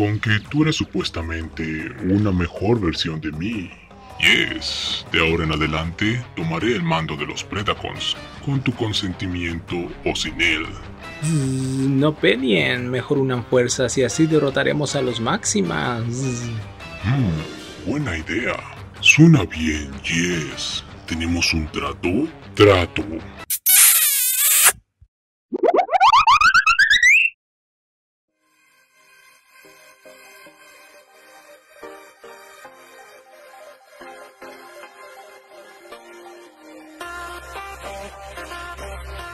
con que tú eres supuestamente una mejor versión de mí. Yes, de ahora en adelante tomaré el mando de los Predacons, con tu consentimiento o sin él. No peleen, mejor unan fuerzas y así derrotaremos a los Máximas. Buena idea. Suena bien, Yes. ¿Tenemos un trato? Trato.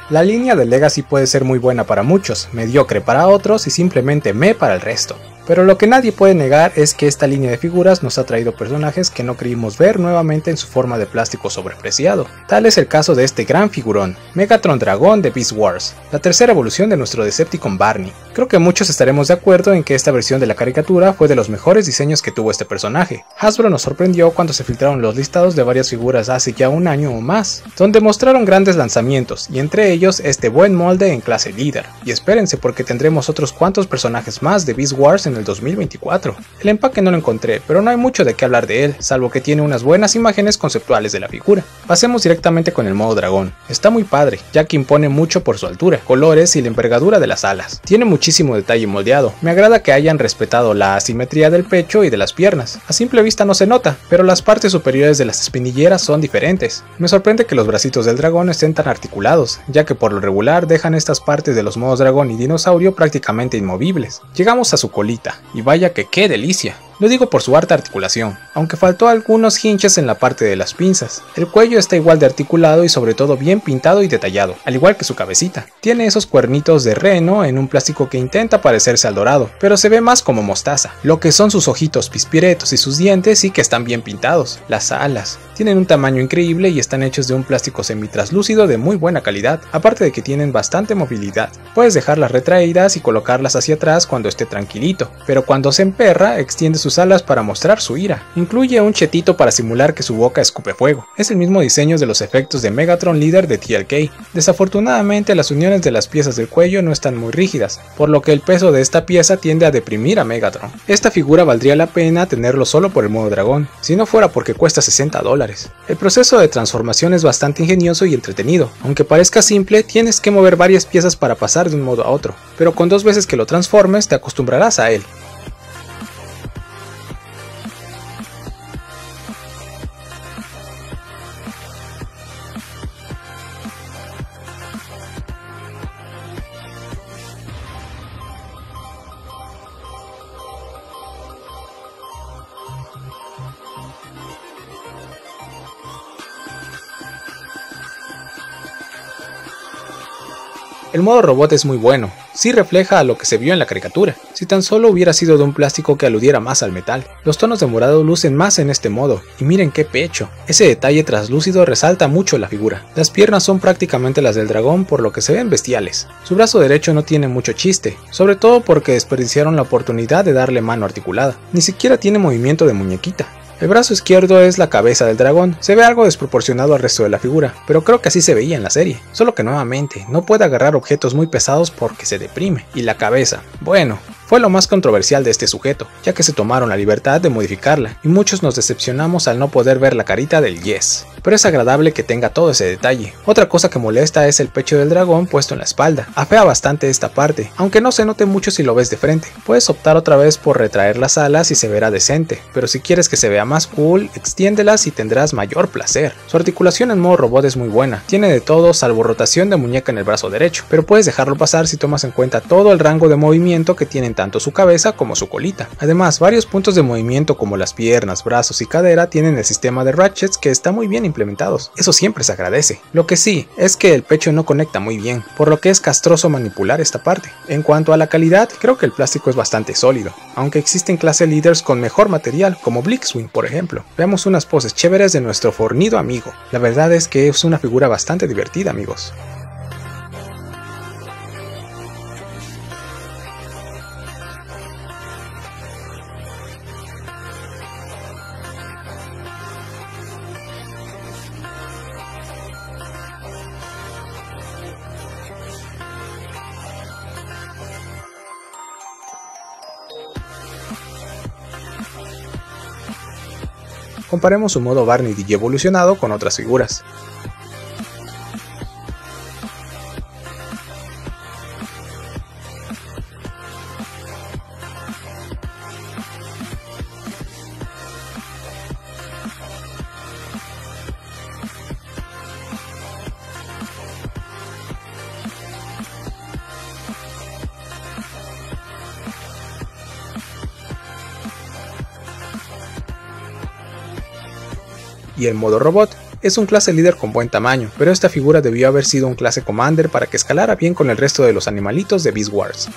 La línea de Legacy puede ser muy buena para muchos, mediocre para otros y simplemente meh para el resto. Pero lo que nadie puede negar es que esta línea de figuras nos ha traído personajes que no creímos ver nuevamente en su forma de plástico sobrepreciado. Tal es el caso de este gran figurón, Megatron Dragón de Beast Wars, la tercera evolución de nuestro Decepticon Barney. Creo que muchos estaremos de acuerdo en que esta versión de la caricatura fue de los mejores diseños que tuvo este personaje. Hasbro nos sorprendió cuando se filtraron los listados de varias figuras hace ya un año o más, donde mostraron grandes lanzamientos y entre ellos este buen molde en clase líder. Y espérense porque tendremos otros cuantos personajes más de Beast Wars en el 2024. El empaque no lo encontré, pero no hay mucho de qué hablar de él, salvo que tiene unas buenas imágenes conceptuales de la figura. Pasemos directamente con el modo dragón. Está muy padre, ya que impone mucho por su altura, colores y la envergadura de las alas. Tiene muchísimo detalle moldeado. Me agrada que hayan respetado la asimetría del pecho y de las piernas. A simple vista no se nota, pero las partes superiores de las espinilleras son diferentes. Me sorprende que los bracitos del dragón estén tan articulados, ya que por lo regular dejan estas partes de los modos dragón y dinosaurio prácticamente inmovibles. Llegamos a su colita, y vaya que qué delicia. Lo digo por su harta articulación, aunque faltó algunos hinches en la parte de las pinzas. El cuello está igual de articulado y sobre todo bien pintado y detallado, al igual que su cabecita. Tiene esos cuernitos de reno en un plástico que intenta parecerse al dorado, pero se ve más como mostaza. Lo que son sus ojitos pispiretos y sus dientes sí que están bien pintados. Las alas tienen un tamaño increíble y están hechos de un plástico semitraslúcido de muy buena calidad, aparte de que tienen bastante movilidad. Puedes dejarlas retraídas y colocarlas hacia atrás cuando esté tranquilito, pero cuando se emperra extiende sus alas para mostrar su ira. Incluye un chetito para simular que su boca escupe fuego. Es el mismo diseño de los efectos de Megatron líder de TLK. Desafortunadamente las uniones de las piezas del cuello no están muy rígidas, por lo que el peso de esta pieza tiende a deprimir a Megatron. Esta figura valdría la pena tenerlo solo por el modo dragón, si no fuera porque cuesta $60. El proceso de transformación es bastante ingenioso y entretenido. Aunque parezca simple, tienes que mover varias piezas para pasar de un modo a otro, pero con 2 veces que lo transformes te acostumbrarás a él. El modo robot es muy bueno, sí refleja a lo que se vio en la caricatura, si tan solo hubiera sido de un plástico que aludiera más al metal. Los tonos de morado lucen más en este modo, y miren qué pecho, ese detalle traslúcido resalta mucho la figura. Las piernas son prácticamente las del dragón por lo que se ven bestiales. Su brazo derecho no tiene mucho chiste, sobre todo porque desperdiciaron la oportunidad de darle mano articulada, ni siquiera tiene movimiento de muñequita. El brazo izquierdo es la cabeza del dragón, se ve algo desproporcionado al resto de la figura, pero creo que así se veía en la serie, solo que nuevamente, no puede agarrar objetos muy pesados porque se deprime. Y la cabeza, bueno, fue lo más controversial de este sujeto, ya que se tomaron la libertad de modificarla, y muchos nos decepcionamos al no poder ver la carita del Yes, pero es agradable que tenga todo ese detalle. Otra cosa que molesta es el pecho del dragón puesto en la espalda, afea bastante esta parte, aunque no se note mucho si lo ves de frente. Puedes optar otra vez por retraer las alas y se verá decente, pero si quieres que se vea más cool, extiéndelas y tendrás mayor placer. Su articulación en modo robot es muy buena, tiene de todo salvo rotación de muñeca en el brazo derecho, pero puedes dejarlo pasar si tomas en cuenta todo el rango de movimiento que tienen tanto su cabeza como su colita. Además, varios puntos de movimiento como las piernas, brazos y cadera tienen el sistema de ratchets que está muy bien implementados. Eso siempre se agradece. Lo que sí es que el pecho no conecta muy bien, por lo que es castroso manipular esta parte. En cuanto a la calidad, creo que el plástico es bastante sólido, aunque existen clase líderes con mejor material, como Blixwing por ejemplo. Veamos unas poses chéveres de nuestro fornido amigo. La verdad es que es una figura bastante divertida, amigos. comparemos su modo Barney y evolucionado con otras figuras. Y el modo robot es un clase líder con buen tamaño, pero esta figura debió haber sido un clase commander para que escalara bien con el resto de los animalitos de Beast Wars.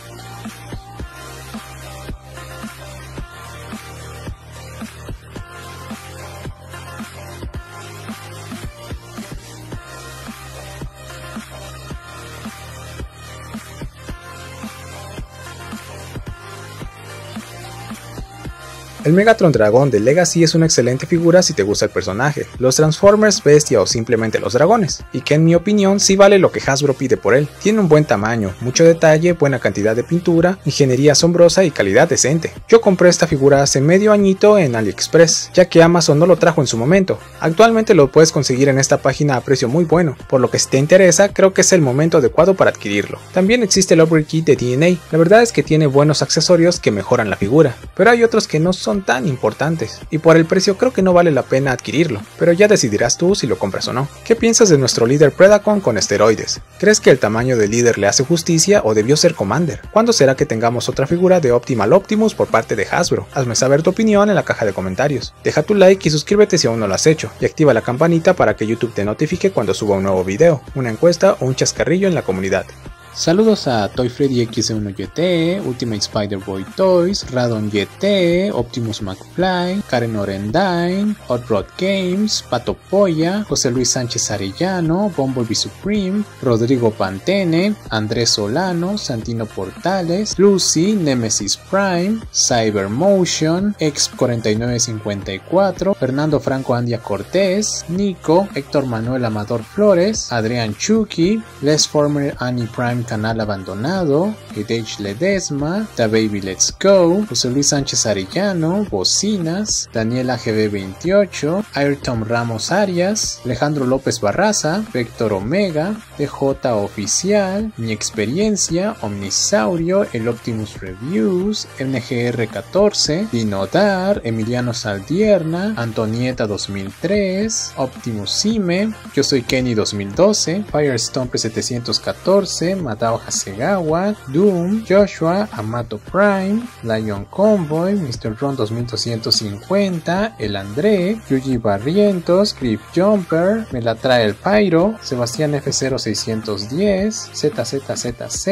El Megatron Dragón de Legacy es una excelente figura si te gusta el personaje, los Transformers, bestia o simplemente los dragones, y que en mi opinión sí vale lo que Hasbro pide por él. Tiene un buen tamaño, mucho detalle, buena cantidad de pintura, ingeniería asombrosa y calidad decente. Yo compré esta figura hace medio añito en AliExpress, ya que Amazon no lo trajo en su momento. Actualmente lo puedes conseguir en esta página a precio muy bueno, por lo que si te interesa creo que es el momento adecuado para adquirirlo. También existe el Upgrade Kit de DNA, la verdad es que tiene buenos accesorios que mejoran la figura, pero hay otros que no son tan importantes, y por el precio creo que no vale la pena adquirirlo, pero ya decidirás tú si lo compras o no. ¿Qué piensas de nuestro líder Predacon con esteroides? ¿Crees que el tamaño del líder le hace justicia o debió ser Commander? ¿Cuándo será que tengamos otra figura de Optimal Optimus por parte de Hasbro? Hazme saber tu opinión en la caja de comentarios. Deja tu like y suscríbete si aún no lo has hecho, y activa la campanita para que YouTube te notifique cuando suba un nuevo video, una encuesta o un chascarrillo en la comunidad. Saludos a ToyFreddyX1YT, Ultimate Spider-Boy Toys, Radon YT, Optimus McFly, Karen Orendine, Hot Rod Games, Pato Polla, José Luis Sánchez Arellano, Bumblebee Supreme, Rodrigo Pantene, Andrés Solano, Santino Portales, Lucy, Nemesis Prime, Cybermotion, Ex4954, Fernando Franco Andia Cortés, Nico, Héctor Manuel Amador Flores, Adrián Chucky, Les Former Annie Prime Canal Abandonado, Edech Ledesma, The Baby Let's Go, José Luis Sánchez Arellano, Bocinas, Daniela GB28, Ayrton Ramos Arias, Alejandro López Barraza, Vector Omega, DJ Oficial, Mi Experiencia, Omnisaurio, El Optimus Reviews, MGR14, Dinodar, Emiliano Saldierna, Antonieta 2003, Optimus Cime, Yo Soy Kenny 2012, Firestomp 714, Matao Hasegawa, Doom, Joshua, Amato Prime, Lion Convoy, Mr. Ron 2250, El André, Yuji Barrientos, Grip Jumper, Me La Trae el Pyro, Sebastián F0610, ZZZZ,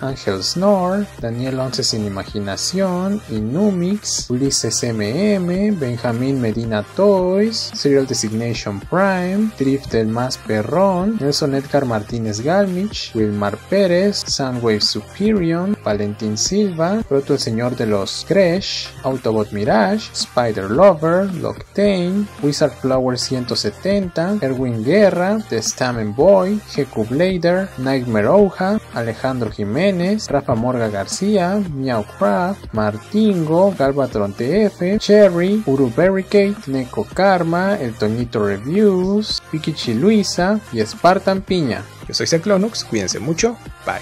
Ángel Snore, Daniel 11 Sin Imaginación, Inumix, Ulises MM, Benjamín Medina Toys, Serial Designation Prime, Drift El Más Perrón, Nelson Edgar Martínez Galmich, Wilmar Pérez, Soundwave Superior, Valentín Silva, Proto el Señor de los Crash, Autobot Mirage, Spider Lover, Loctane, Wizard Flower 170, Erwin Guerra, The Stamen Boy, GQ Blader, Nightmare Oja, Alejandro Jiménez, Rafa Morga García, Meowcraft, Martingo, Galvatron TF, Cherry, Uru Barricade, Neko Karma, El Toñito Reviews, Pikichi Luisa y Spartan Piña. Yo soy Cyclonux, cuídense mucho, bye.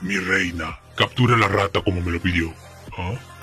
Mi reina, captura a la rata como me lo pidió. ¿Ah?